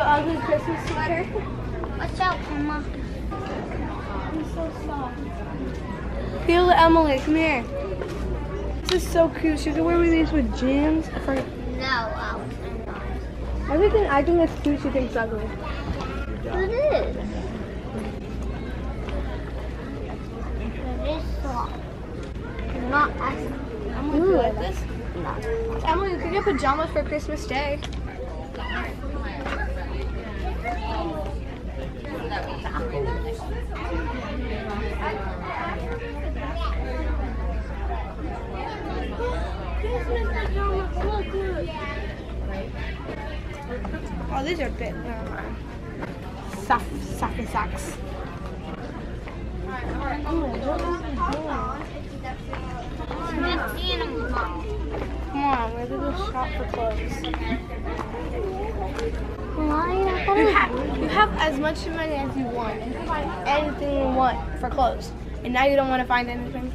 your ugly Christmas sweater? Watch out, Emma. I'm so soft. Feel it, Emily. Come here. This is so cute. Should I wear these with jeans? For... No, I'll not. Everything I think that's cute, she thinks ugly. It is. It is soft. Not as. Emily, like this? No. Emily, you could get pajamas for Christmas Day. Oh, these are a bit sappy sacks. Come on, we're going to shop for clothes. Why? You have as much money as you want. You can find anything you want for clothes. And now you don't want to find anything.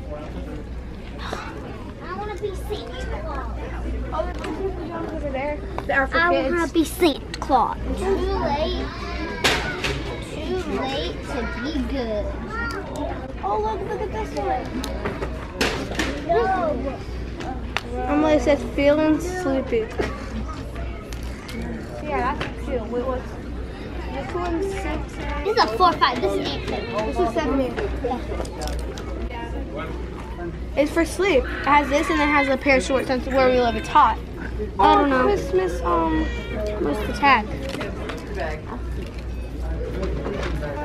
I want to be seen. Oh, there's two pajamas over there. I want to be Saint Claus. Too late to be good. Oh, look at this one. No. Emily says feeling sleepy. Yeah, that's cute. Wait, what's this one's 6? This is a 4 5. This is 8 6. This is 7 8. Yeah. It's for sleep. It has this and it has a pair of shorts. Since where we live, it's hot. Oh, I don't know. Christmas, what's the tag?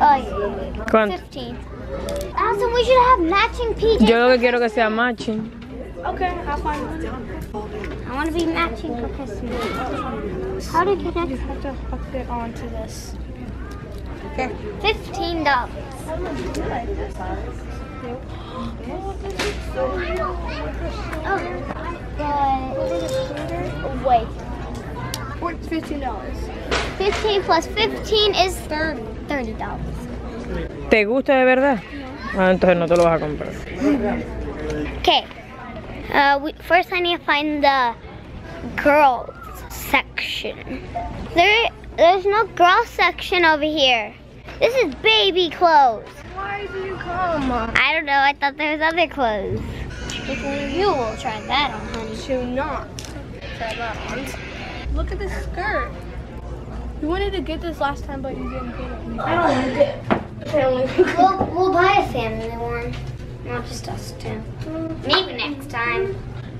Oh, yeah. 15. Allison, we should have matching PJs. Yo lo que quiero que sea matching. Okay, I'll find one. I want to be matching for Christmas. How do you get that? You have to hook it onto this. Okay. $15. Oh. Wait. What's $15? 15 plus 15 is $30. ¿Te gusta de verdad? No. Ah, entonces no te lo vas a comprar. Okay. First I need to find the girls section. There's no girls section over here. This is baby clothes. Why do you come? I don't know. I thought there was other clothes. You will try that on, honey. Do not try that on. Look at this skirt. You wanted to get this last time, but you didn't get it. I don't want to get family. We'll buy a family one. Not just us two. Maybe next time.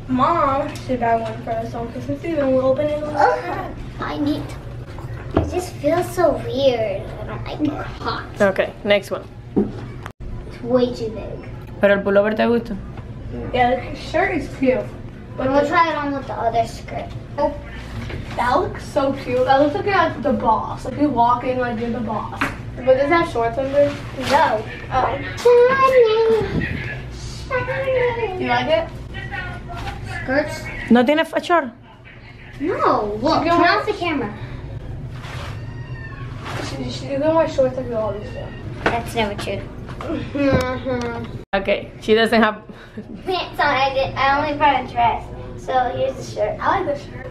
Mom should buy one for us on Christmas Eve, and we'll open it. I need to. It just feels so weird. I don't like it. Hot. Okay, next one. It's way too big. Pero el pullover te gusta. Yeah, the shirt is cute. But we'll try it on with the other skirt. Oh, that looks so cute. That looks like you're like the boss. Like you're walking like you're the boss. But does that have shorts under? No. Oh. You like it? Skirts? No, tiene short. No. Look, turn off the camera. You're gonna wear shorts like you always do. That's never true. Okay, she doesn't have pants on. I only brought a dress. So here's the shirt. I like the shirt.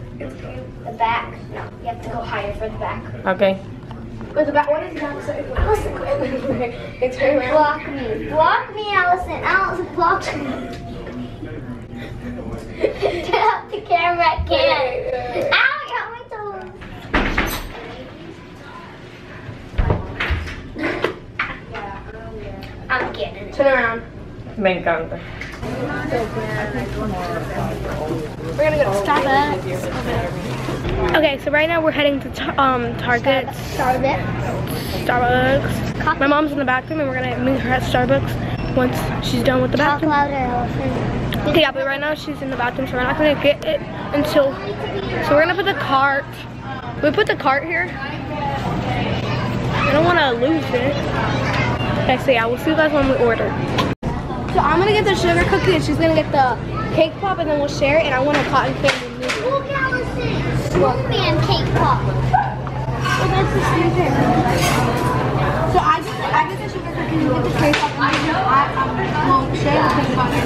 The back. No, you have to go higher for the back. Okay. But the back one is not so. Allison, quit. It's very weird. Block me. Block me, Allison. Allison, block me. Turn off the camera. I can't. Ow, I got my toes. I'm getting it. Turn around. Me encanta. We're gonna go to Starbucks. Okay, so right now we're heading to Target. Starbucks. Coffee. My mom's in the bathroom and we're gonna meet her at Starbucks once she's done with the bathroom. Talk louder. Okay, yeah, but right now she's in the bathroom, so we're not gonna get it until. So we're gonna put the cart. We put the cart here. I don't want to lose it. Okay, so yeah, we'll see you guys when we order. So I'm gonna get the sugar cookie and she's gonna get the cake pop and then we'll share it, and I want a cotton candy noodle. Look, Allison! Snowman cake pop. Oh, that's the same thing. So I get the sugar cookie and you get the cake pop. I won't share the cake pop. How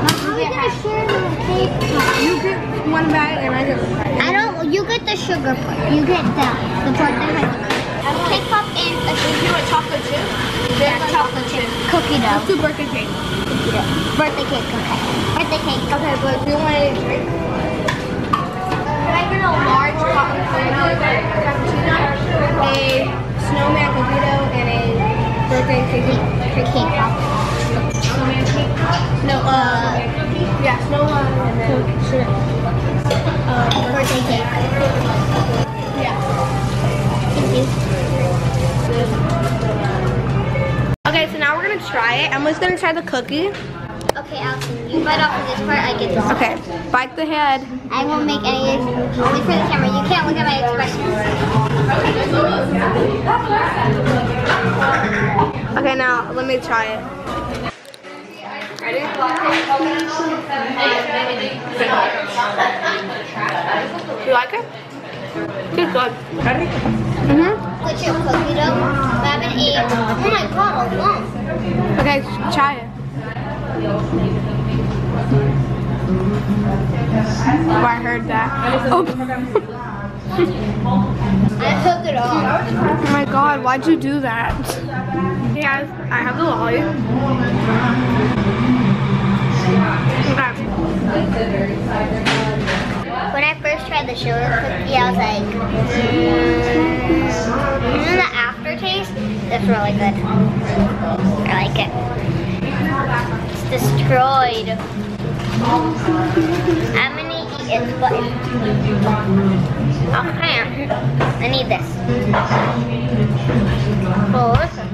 are we gonna share the cake pop? You get one bag and I get one bag. I don't, you get the sugar part. You get the part that has cake pop and a chocolate chip. Yeah, chocolate chip. Cookie dough. Two birthday cake. Cookie dough. Birthday cake, okay. Birthday cake. Okay, but do you want a drink? Can I get a large cappuccino, a snowman cookie dough, and a birthday cake pop? No, yeah, snowman and then sure. Birthday cake. Yeah. Thank you. Okay, so now we're gonna try it. I'm just gonna try the cookie. Okay, Allison, you bite off of this part, I get this. Okay, bite the head. I won't make any, only for the camera. You can't look at my expressions. Okay, now let me try it. Ready? You like it? It's good. Ready? Mm-hmm. Put your cookie dough, grab an egg. Oh my god, alone. Okay, try it. Oh, I heard that. Oh. I took it off. Oh my god, why'd you do that? Hey guys, I have the lolly. When I first tried the sugar cookie, I was like, and then the aftertaste, that's really good. I like it. It's destroyed. I'm gonna eat its button. Okay, I need this. Oh, listen.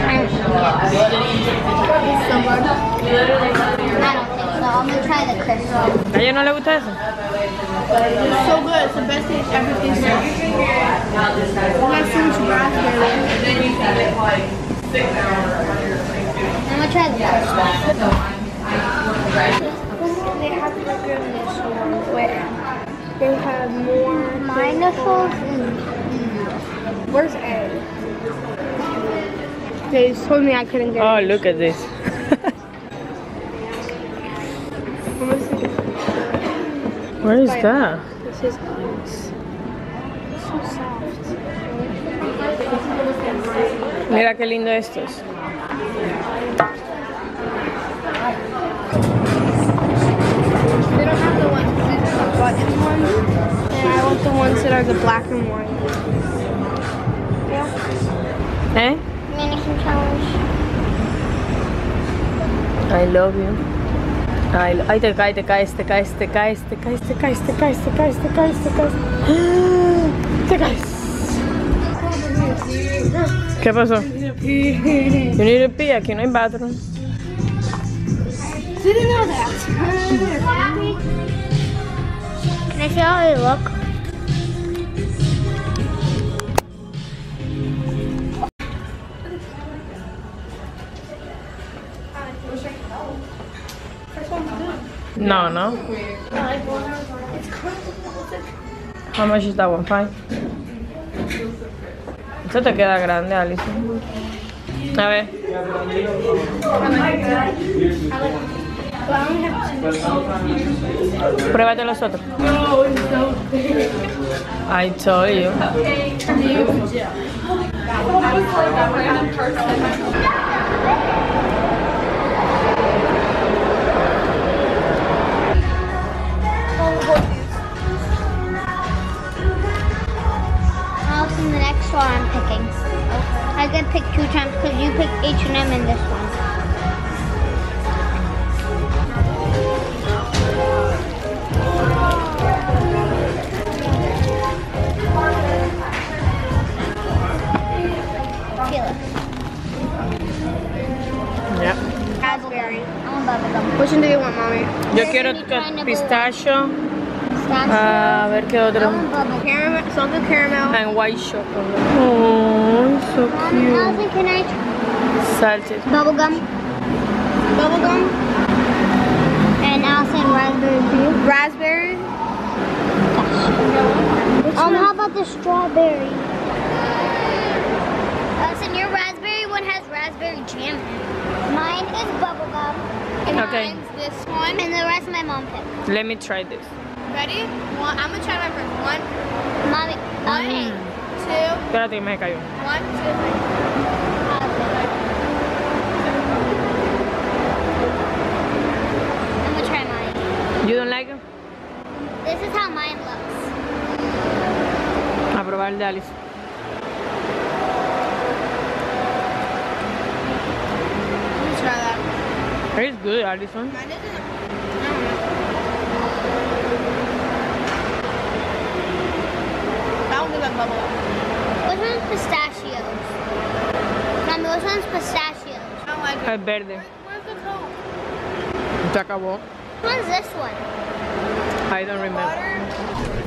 I don't think so. I'm gonna try the crystal. A ella no le gusta eso. It's so good. It's the best taste ever tasted. I'm gonna try the crystal. They have sugar in this one. Wait. They have more. Minuses. Where's A? They told me I couldn't get it. Oh, look at this. Where is that? This is nice. It's so soft. Mira qué lindo estos. They don't have the ones with the button ones. And I want the ones that are the black and white. Yeah. Eh? Mannequin challenge. I love you. Ay, te caes. ¿Qué pasó? You need a pee, aquí no hay bathroom. Didn't know that. Can I see how they look? No, no. How much is that one? $5? Esto te queda grande, Alice. A ver. Pruébate los otros. I told you. I'm picking. I can pick 2 times because you pick H&M and this one. Yeah. Raspberry. I want bubblegum. Which one do you want, mommy? Yo quiero pistachio. A ver qué otro. Caramel, salted caramel. And white chocolate. Oh, so cute. Allison, can I try? Salted. Bubblegum. Bubblegum. And Allison, raspberry too. Raspberry. How about the strawberry? Allison, your raspberry one has raspberry jam in it. Mine is bubblegum. And okay. Mine's this one. And the rest my mom picked. Let me try this. Ready? One, I'm gonna try my first one. Mommy. Okay. Two. Espérate, me cayó. 1, 2, 3. You don't like them? This is how mine looks. A probar el de Alice. Let me try that. It's good, Alison. Mine isn't. That one is a bubble. Which one's pistachios? Mommy, which one's pistachios? I don't like it. El verde. Where's the cone? Se acabó. Which one's this one? I don't remember.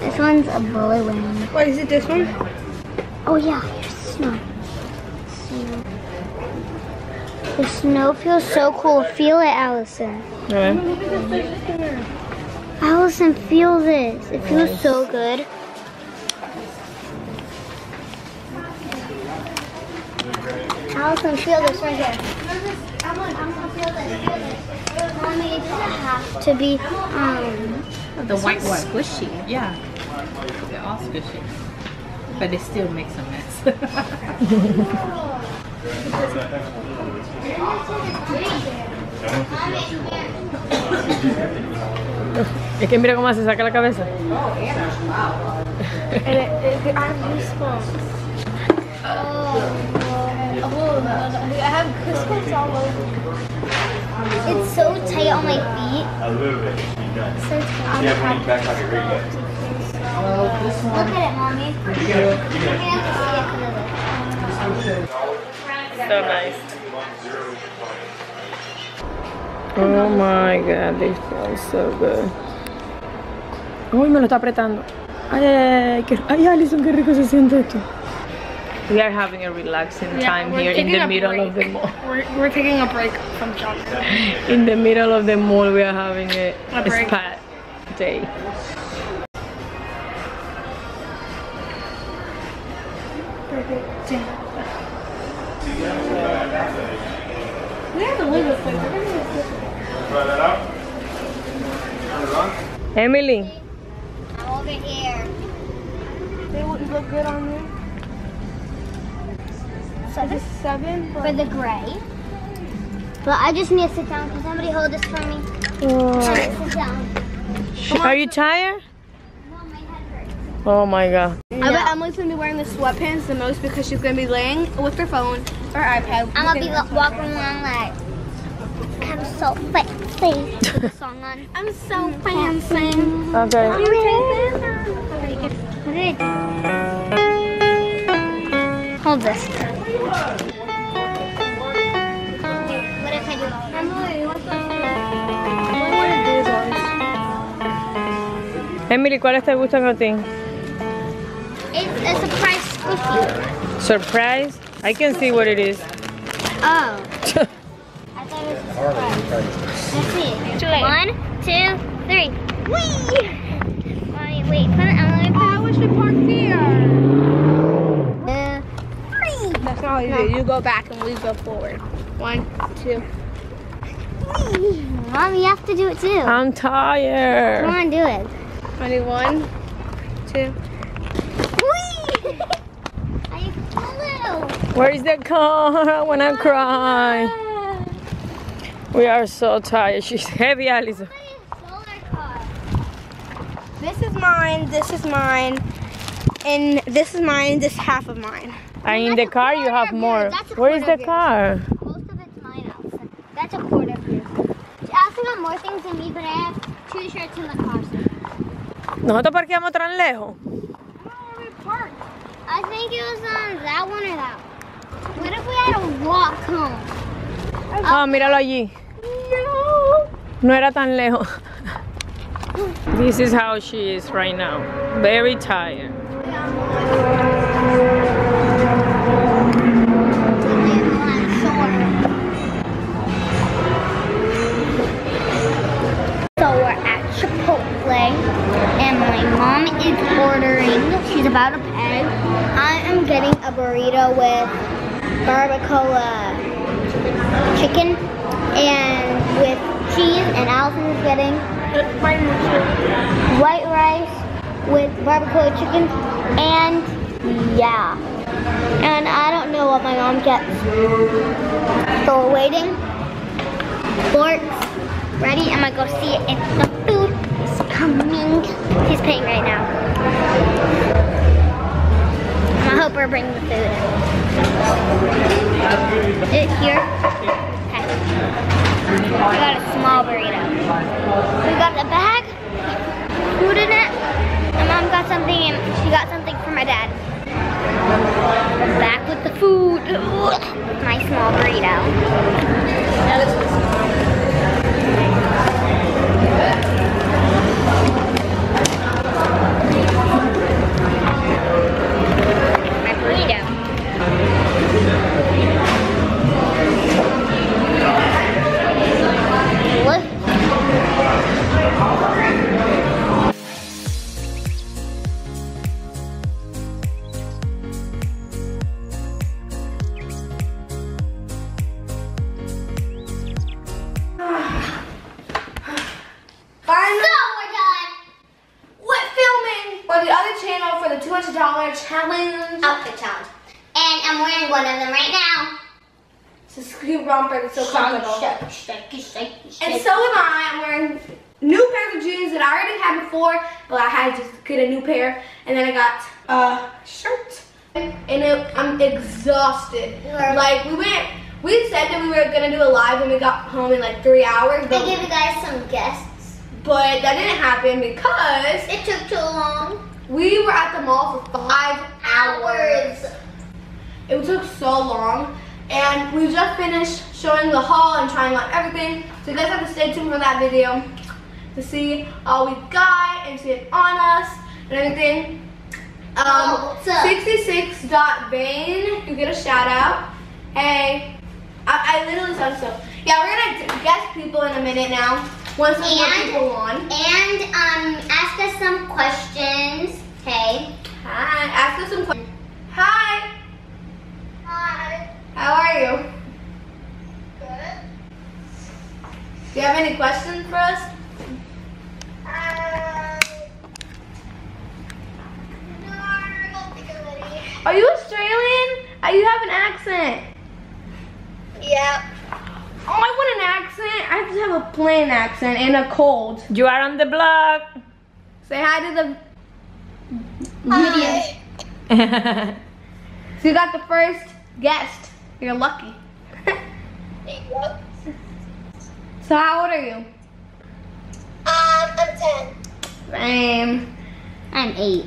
This one's a blue one. What is it, this one? Oh yeah, here's snow. Snow. The snow feels so cool. Feel it, Allison. Yeah. Allison, feel this. It feels so good. Allison, feel this right here. Mommy, it doesn't have to be the white one. Squishy. Yeah. They're all squishy. But it still makes a mess. Es que mira cómo se saca la cabeza. Oh, yeah. And I have goosebumps. Oh. I have goosebumps all over. It's so tight on my feet. A little bit. It's so tight. Yeah, put it back on your right. Look at it, Mommy. So nice. Oh my God, they feel so good. Uy, me lo está apretando. Ay, Alison, qué rico se siente esto. We are having a relaxing time here in the middle of the mall. We're taking a break from shopping. In the middle of the mall, we are having a spa day. We have to leave this place. Emily. I'm over here. They wouldn't look good on you. $7 for the gray. But I just need to sit down. Can somebody hold this for me? Sit down. Are you tired? No, my head hurts. Oh my God. No. I bet Emily's gonna be wearing the sweatpants the most because she's gonna be laying with her phone or iPad. I'm gonna be walking around like, I'm so fancy. Song on. I'm so fancy. Okay. Hold this. What if I do? Emily, what's up? What are these? Emily, ¿cuáles te gustan a ti? It's a surprise squishy. Surprise? I can see what it is. Oh. I thought it was a surprise. Let's see. 1, 2, 3. Whee! Mommy, wait. Oh, I wish we parked here. That's not all you do. You go back and we go forward. 1, 2. Mom, you have to do it too. I'm tired. Come on, do it. I do 1, 2. Whee! I follow. Where is the car? I wanna cry. We are so tired. She's heavy, Alison. This is mine. This is mine. And this is mine. This half of mine. And in the car you have more. Where is the car? Most of it's mine, Allison. That's a quarter of yours. Allison got more things than me, but I have 2 shirts in the car. Nosotros parqueamos tan lejos. I don't know where we parked. I think it was on that one or that one. What if we had to walk home? Oh, míralo allí. No. No era tan lejos. This is how she is right now. Very tired. About a pen. I am getting a burrito with barbacoa, chicken chicken and with cheese, and Allison is getting white rice with barbecue chicken, and yeah. And I don't know what my mom gets. So we're waiting. Forks ready. I'm gonna go see if the food is coming. He's paying right now. I hope we're bringing the food. Is it here? Okay. We got a small burrito. We got the bag, food in it. My mom got something and she got something for my dad. I'm back with the food. My small burrito. My burrito. $200 challenge. Outfit challenge. And I'm wearing one of them right now. It's a scoop romper that's so comfortable. And so am I. I'm wearing new pairs of jeans that I already had before, but I had to just get a new pair. And then I got a shirt. And I'm exhausted. Like we said that we were gonna do a live when we got home in like 3 hours. I gave you guys some guests. But that didn't happen because it took too long. We were at the mall for 5 hours. It took so long. And we just finished showing the haul and trying on everything. So you guys have to stay tuned for that video to see all we got and see it on us and everything. 66.Vane, you get a shout out. Hey, I literally said so. Yeah, we're gonna guess people in a minute now. Once we get people on. And ask us some questions. Hey. Hi. Ask us some questions. Hi. Hi. How are you? Good. Do you have any questions for us? No, I don't think of any. Are you Australian? You have an accent. Yep. Oh, I want an accent. I just have a plain accent and a cold. You are on the blog. Say hi to the media. So you got the first guest. You're lucky. So how old are you? I'm 10. Same. I'm 8.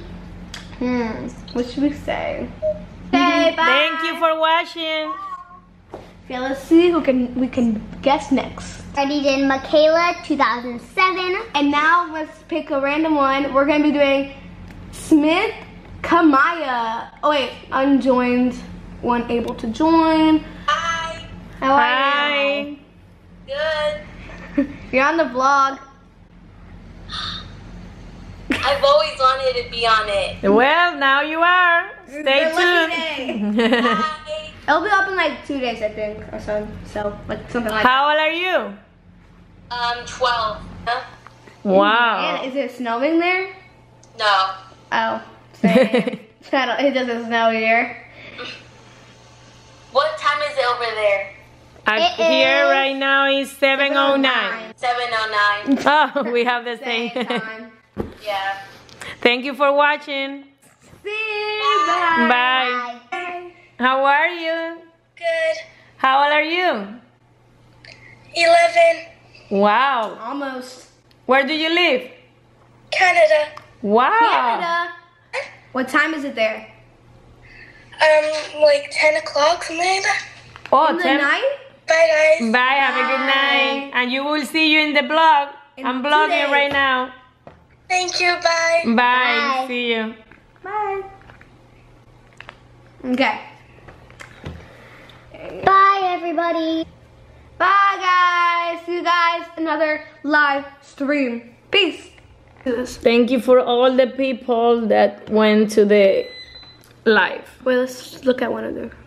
What should we say? Hey, bye. Thank you for watching. Okay, let's see who we can guess next. Already did Michaela 2007. And now let's pick a random one. We're gonna be doing Smith Kamaya. Oh wait, unjoined, one able to join. Hi. How are you? Good. You're on the vlog. I've always wanted to be on it. Well, now you are. Stay tuned. It'll be up in like 2 days, I think, or so. So like something like. How old are you? 12. Huh? Wow. And is it snowing there? No. Oh. It doesn't snow here. What time is it over there? Here right now is 7:09. 7:09. Oh, we have the same time. Yeah. Thank you for watching. See you. Bye. Bye. Bye. How are you? Good. How old are you? 11. Wow. Almost. Where do you live? Canada. Wow. Canada. What time is it there? Like 10 o'clock, something like that. Oh, in the 10? Night? Bye, guys. Bye, have a good night. And you will see you in the blog. I'm blogging right now. Thank you, bye. Bye. Bye. See you. Bye. Okay. Bye everybody. Bye guys. See you guys another live stream. Peace. Thank you for all the people that went to the live. Wait, let's look at one of them.